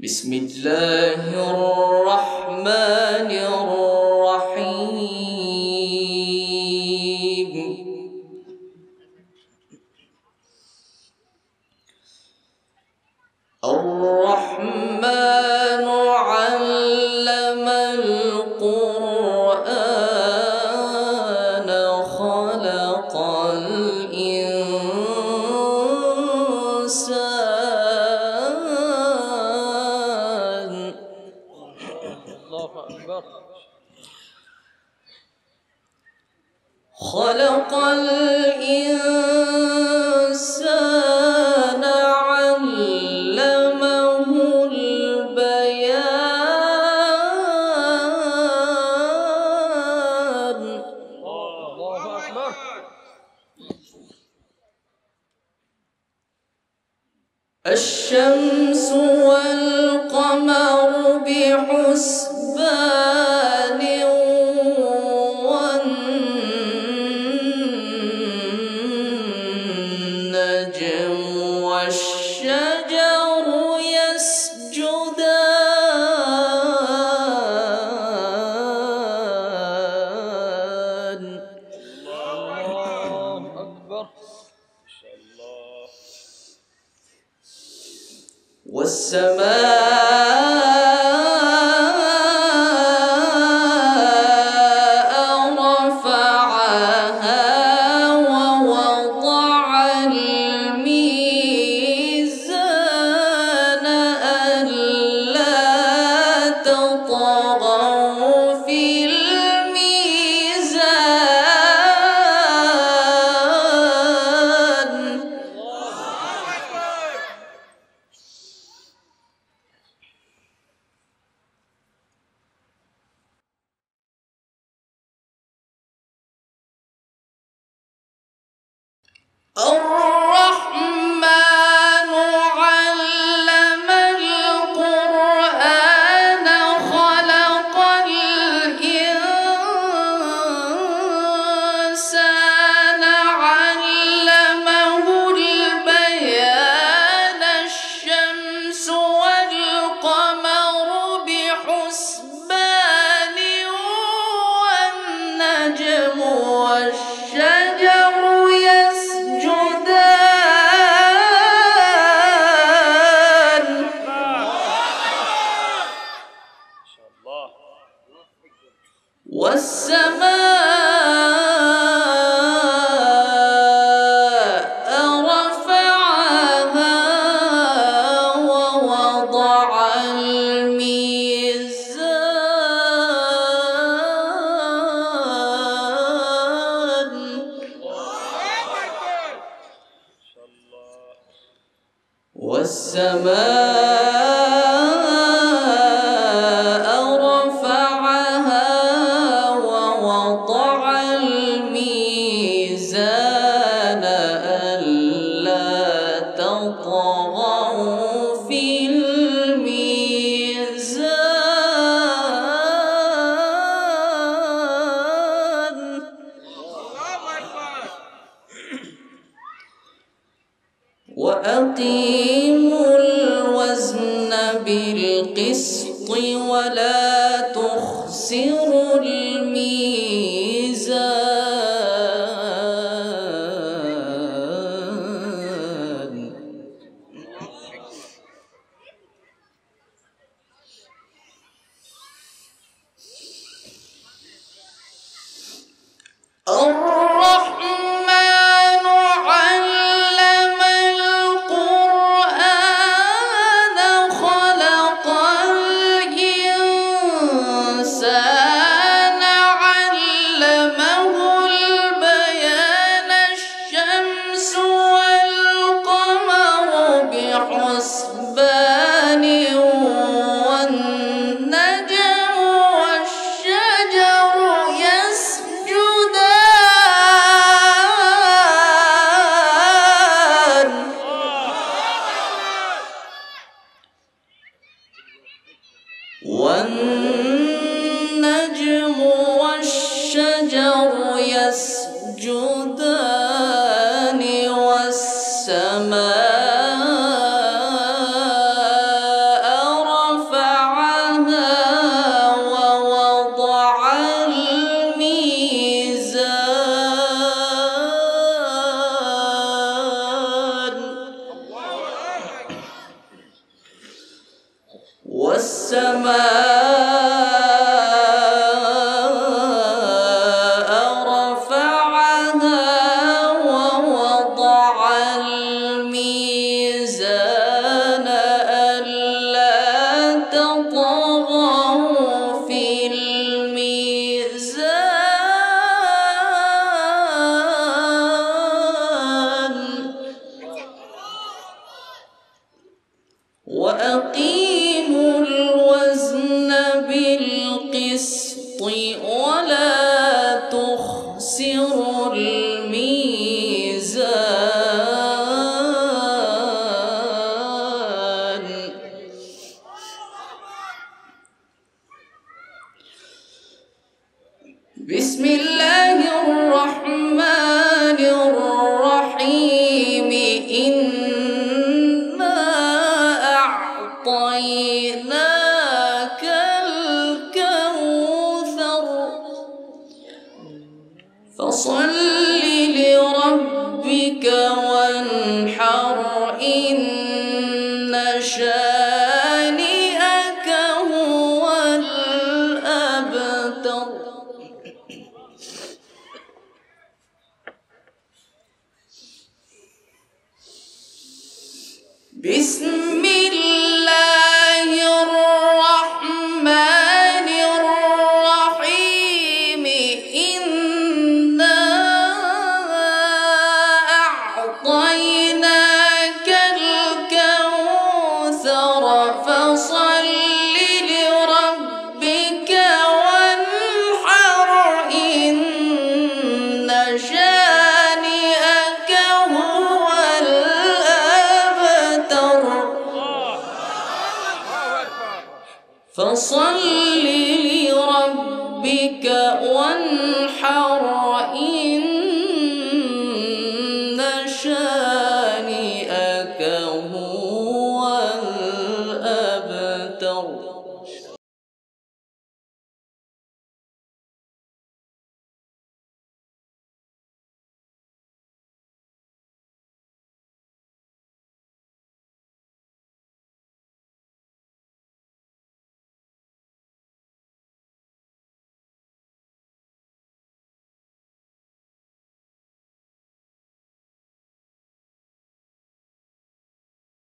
بسم الله الرحمن الرحيم الرحمن علم القرآن خلق الإنسان خلق الإنسان علمه البيان الله أكبر الشمس والقمر بحسبان والشجر يسجدان الله أكبر والسماء رفعها الرحمن علم القرآن خلق الإنسان علمه البيان الشمس والقمر بحسبان والنجم والشجر والسماء رفعها ووضع الميزان والسماء طغوا في الميزان وأقيموا الوزن بالقسط ولا تخسروا الميزان الرحمن علم القرآن خلق الإنسان علمه البيان الشمس والقمر بحسبان والنجم والشجر يسجدان والسماء والسماء رفعها ووضع الميزان ألا تطغوا في الميزان وأقيموا الوزن بالقسط ولا تخسروا الميزان بسم الله الرحمن الرحيم أعطيناك الكوثر فصل لربك وانحر إن شانئك هو الأبتر بسم الله الرحمن الرحيم إنا أعطيناك الكوثر فصل لربك وانحر إن شانئك هو فصل لربك